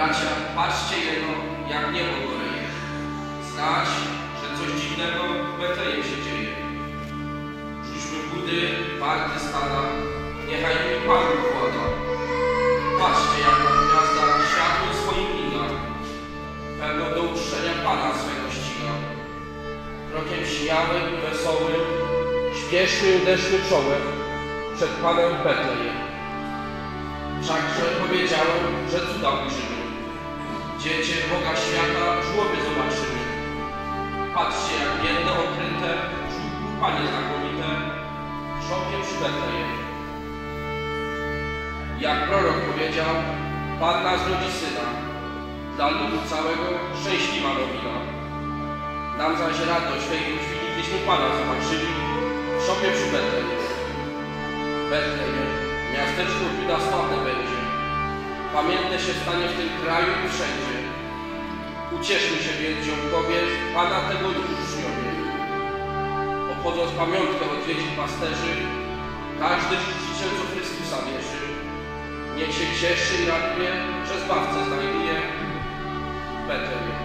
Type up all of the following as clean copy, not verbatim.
Bracia, patrzcie Jego, jak niebo goreje. Znać, że coś dziwnego w Betlejem się dzieje. Rzućmy budy, warty stada, niechaj mi Pan pochłada. Patrzcie, jak ta gwiazda światło swoim miga. Pewno do uczczenia Pana swego ściga. Krokiem śmiałym i wesołym, śpieszny i uderzny czołem, przed Panem Betlejem. Wszakże powiedziałem, że cuda ujrzymy. Dziecię Boga świata żłoby zobaczymy. Patrzcie, jak biedne okręte, żółku Panie znakomite, szopiem szpetę je. Jak prorok powiedział, Pan nas rodzi Syna, dla ludu całego szczęśliwa nowina. Nam zaś radość tej chwili, gdyśmy Pana zobaczyli, szopiem szpetę je. Betlejem. Miasteczko Juda sławne będzie, pamiętne się stanie w tym kraju i wszędzie. Ucieszmy się więc dziąbkowie, Pana tego już uczniowie. Obchodząc pamiątkę odwiedzi pasterzy, każdy czciciel, co Chrystusa wierzy. Niech się cieszy i raduje, że Zbawcę znajduje w Betlejem.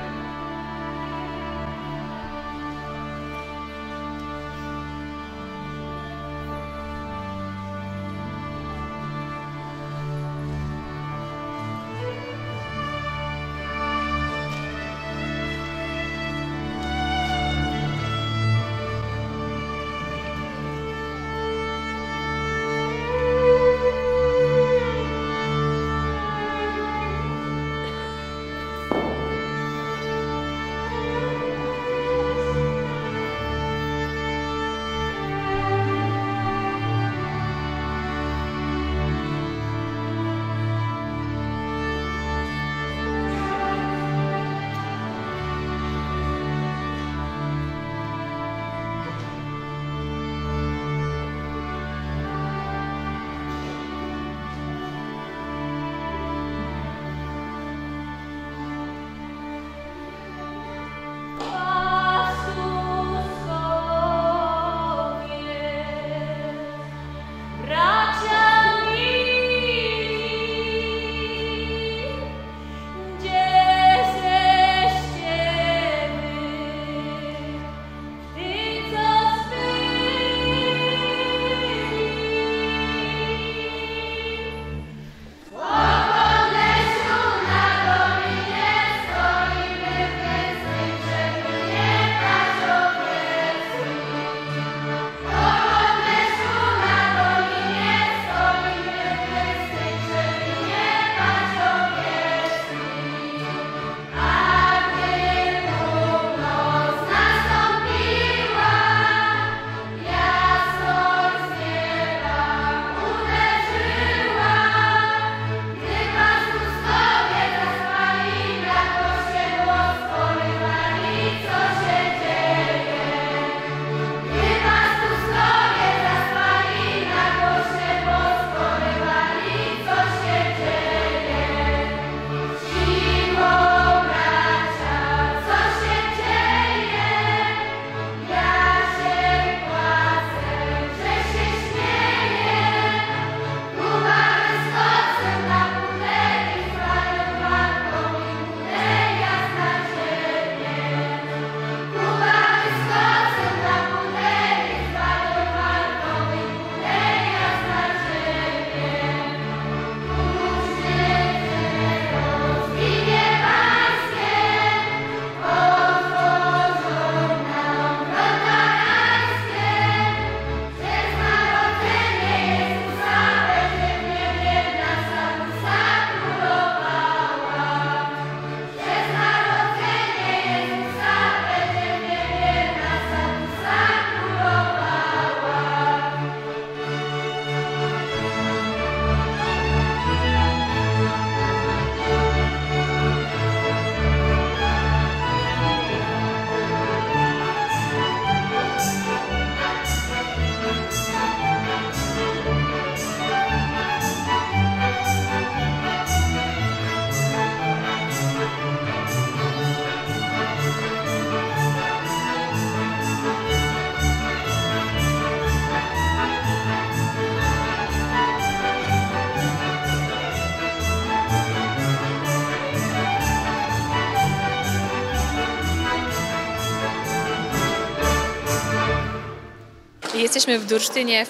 Jesteśmy w Dursztynie, w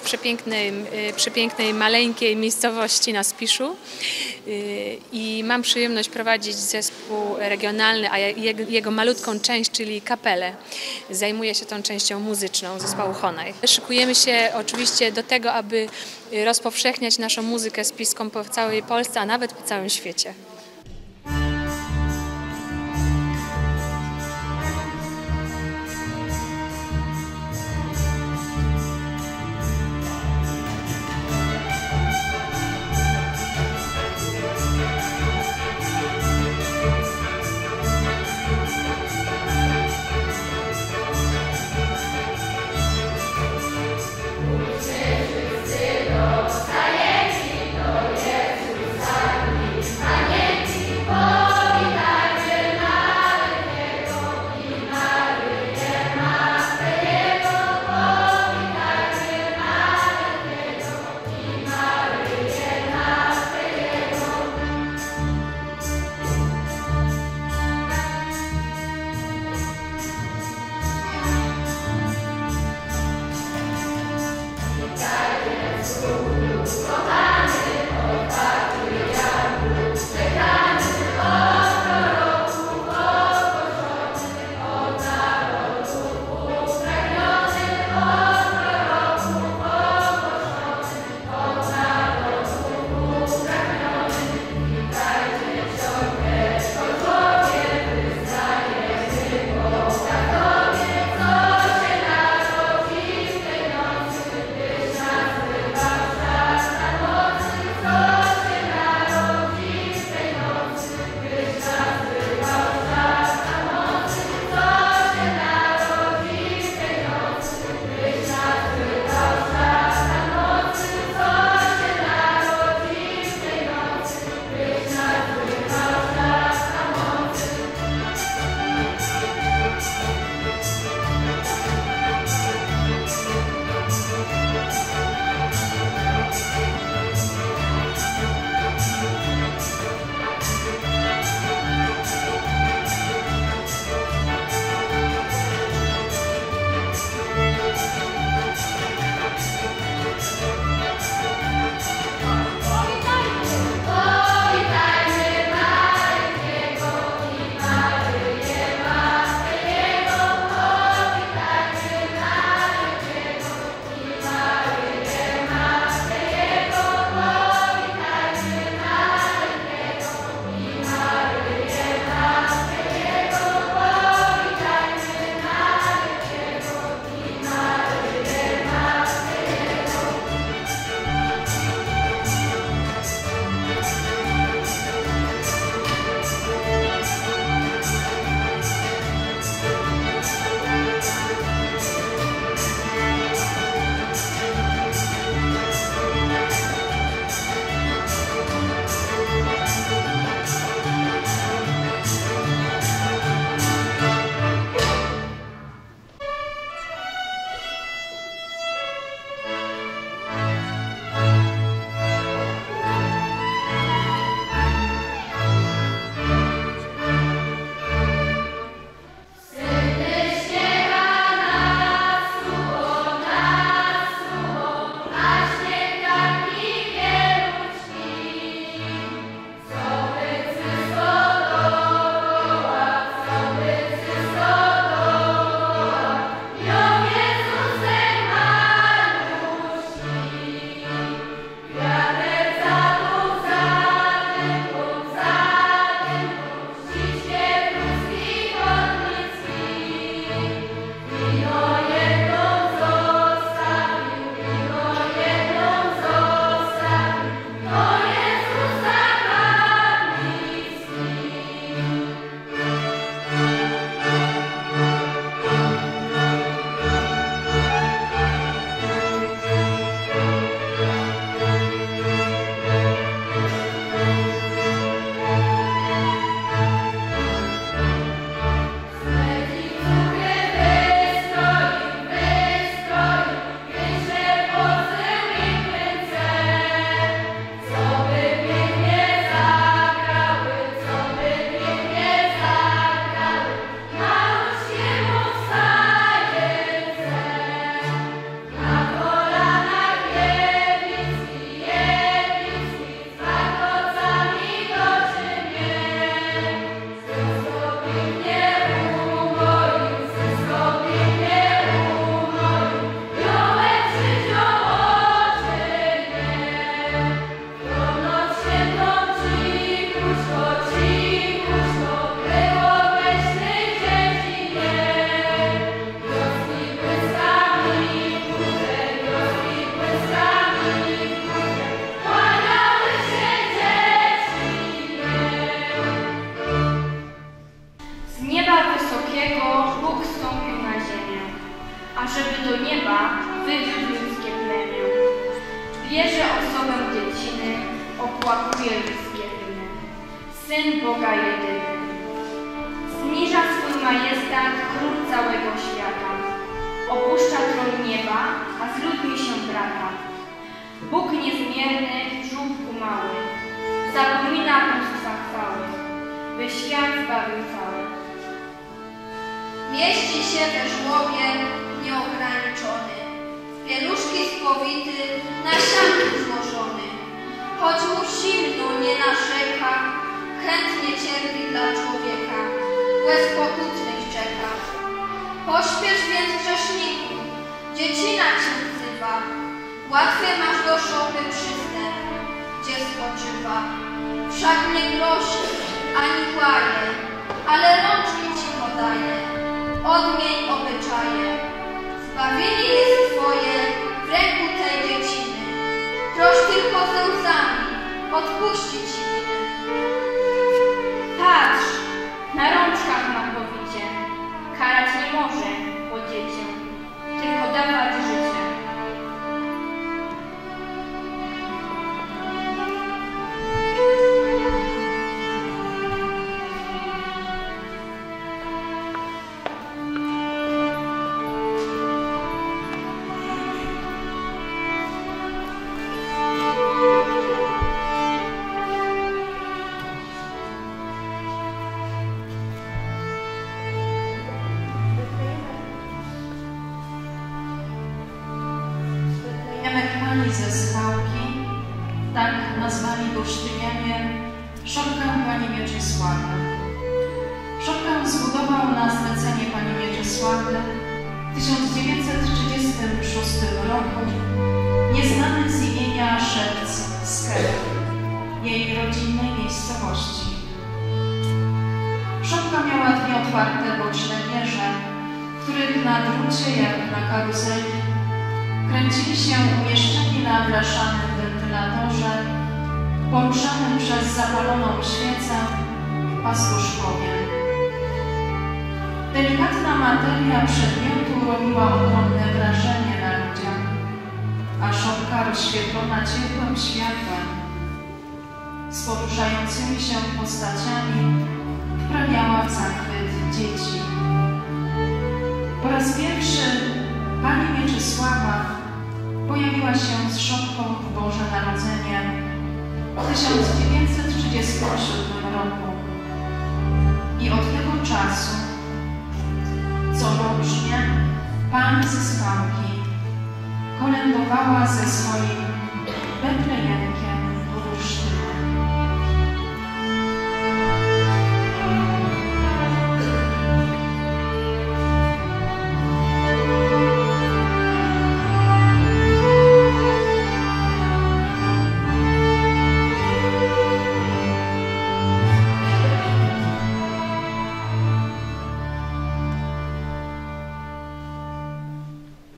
przepięknej, maleńkiej miejscowości na Spiszu i mam przyjemność prowadzić zespół regionalny, a jego malutką część, czyli kapelę. Zajmuję się tą częścią muzyczną zespołu Honaj. Szykujemy się oczywiście do tego, aby rozpowszechniać naszą muzykę spiską po całej Polsce, a nawet po całym świecie. Wszyscy powstajemy do Jezusa, Panie! Syn Boga jedyny, zniża swój majestat król całego świata, opuszcza tron nieba, a z ludźmi się brata. Bóg niezmierny w żółtku mały, zapomina Chrystusa chwały, by świat zbawił cały. Mieści się we żłobie nieograniczony, w pieluszki spowity, na sianki złożony, choć mu zimno nie narzeka, chętnie cierpi dla człowieka, łez pokutnych czeka. Pośpiesz więc grzeszniku, dziecina cię wzywa, łatwiej masz do szopy przystęp, gdzie spoczywa. Wszak nie grozi, ani kłaje, ale rączki ci podaje, odmień obyczaje. Zbawienie jest twoje w ręku tej dzieciny, proś tylko ze łzami, odpuści ci winę. Patrz, na rączkach ma powicie, karać nie może, bo dziecię, tylko dawać życie.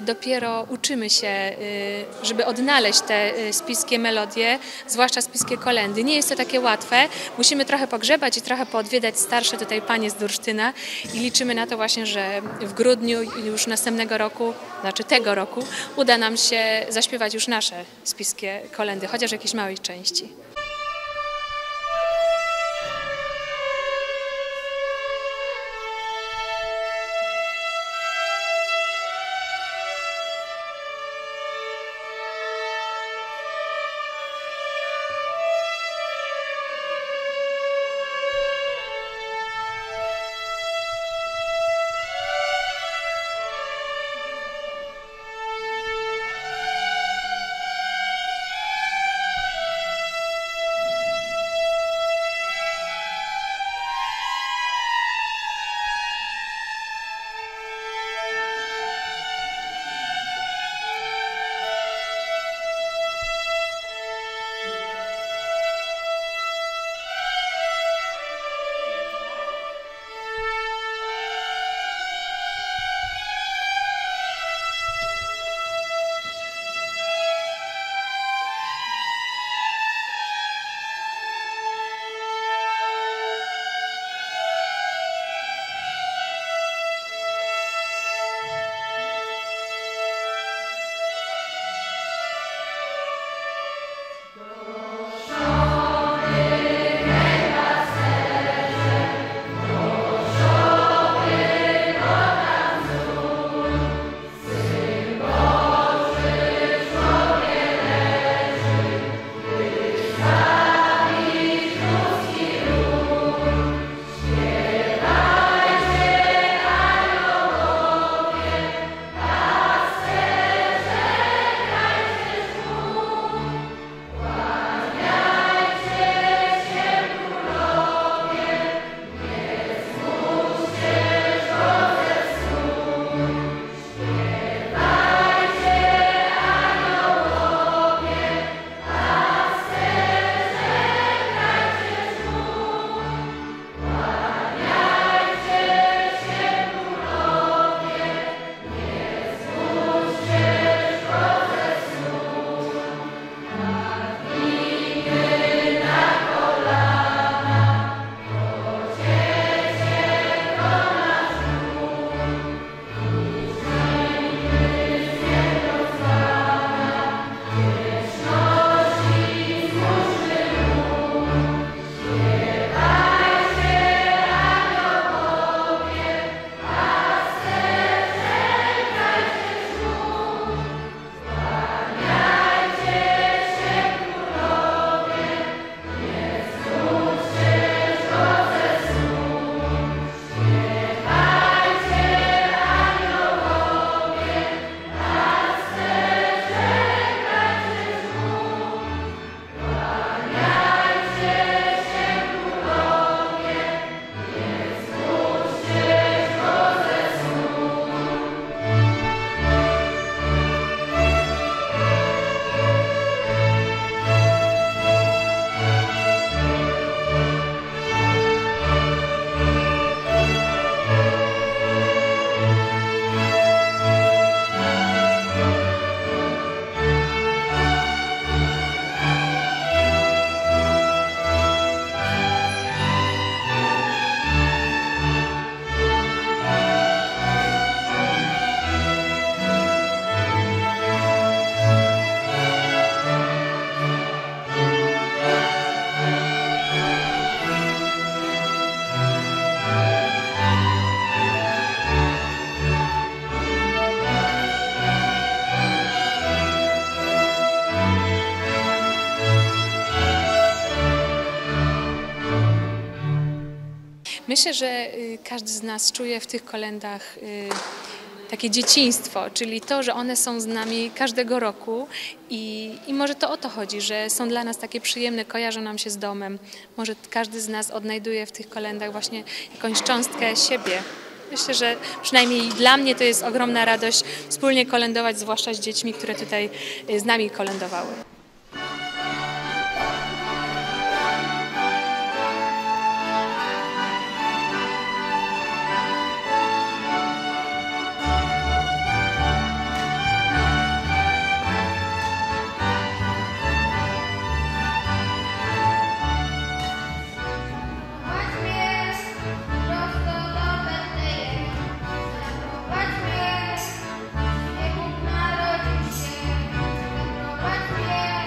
Dopiero uczymy się, żeby odnaleźć te spiskie melodie, zwłaszcza spiskie kolendy. Nie jest to takie łatwe. Musimy trochę pogrzebać i trochę poodwiedzać starsze tutaj panie z Dursztyna i liczymy na to właśnie, że w grudniu już następnego roku, znaczy tego roku, uda nam się zaśpiewać już nasze spiskie kolendy, chociaż w jakiejś małej części. Myślę, że każdy z nas czuje w tych kolendach takie dzieciństwo, czyli to, że one są z nami każdego roku i może to o to chodzi, że są dla nas takie przyjemne, kojarzą nam się z domem. Może każdy z nas odnajduje w tych kolendach właśnie jakąś cząstkę siebie. Myślę, że przynajmniej dla mnie to jest ogromna radość wspólnie kolędować, zwłaszcza z dziećmi, które tutaj z nami kolędowały. Yeah.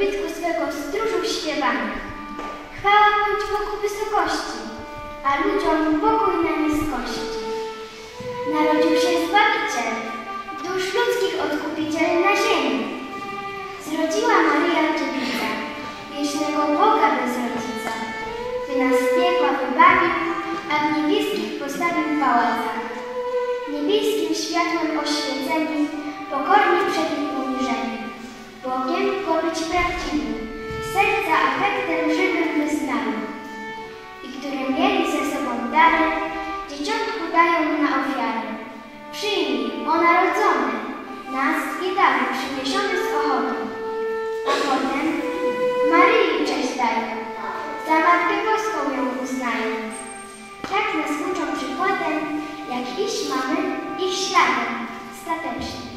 dobytku swego stróżył śpiewania. Chwała bądź Bogu wysokości, a ludziom pokój na niskości. Narodził się Zbawiciel, dusz ludzkich odkupiciel na ziemi. Zrodziła Maryja dziewica, wiecznego Boga bez rodzica, by nas z piekła wybawił, a w niebieskich postawił pałaca. Niebieskim światłem oświeceni, pokornie przed nim uniżeni, Bogiem pobyć prawdziwym, serca afektem żywym wyznanym. I które mieli ze sobą dary, dzieciątku dają na ofiarę. Przyjmij, o narodzony, nas i dary przyniesiony z ochotą. A potem Maryi cześć dają, za Matkę Boską ją uznają. Tak nas uczą przykładem, jak iść mamy ich śladem, statecznie.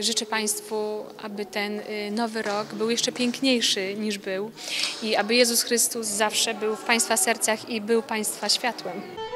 Życzę Państwu, aby ten nowy rok był jeszcze piękniejszy niż był i aby Jezus Chrystus zawsze był w Państwa sercach i był Państwa światłem.